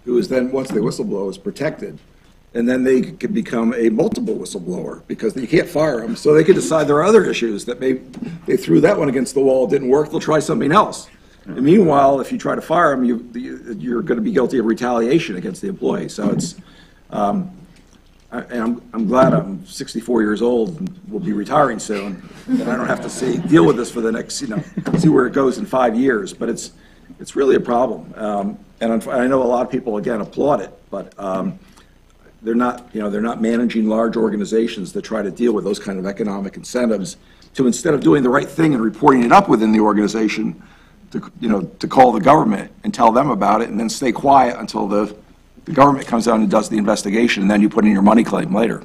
who is then, once the whistleblower is protected, and then they can become a multiple whistleblower because you can't fire them. So they can decide there are other issues that maybe they threw that one against the wall, didn't work, they'll try something else. And meanwhile, if you try to fire them, you, you're going to be guilty of retaliation against the employee. So it's, um, I, and I'm, I'm glad I'm sixty-four years old and will be retiring soon, and I don't have to see, deal with this for the next, you know, see where it goes in five years. But it's, it's really a problem. Um, and I know a lot of people, again, applaud it, but um, they're not, you know, they're not managing large organizations that try to deal with those kind of economic incentives to, instead of doing the right thing and reporting it up within the organization, to, you know, to call the government and tell them about it and then stay quiet until the, the government comes down and does the investigation, and then you put in your money claim later.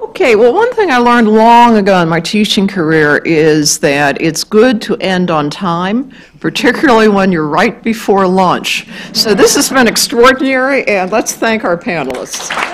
Okay, well, one thing I learned long ago in my teaching career is that it's good to end on time, particularly when you're right before lunch. So this has been extraordinary, and let's thank our panelists.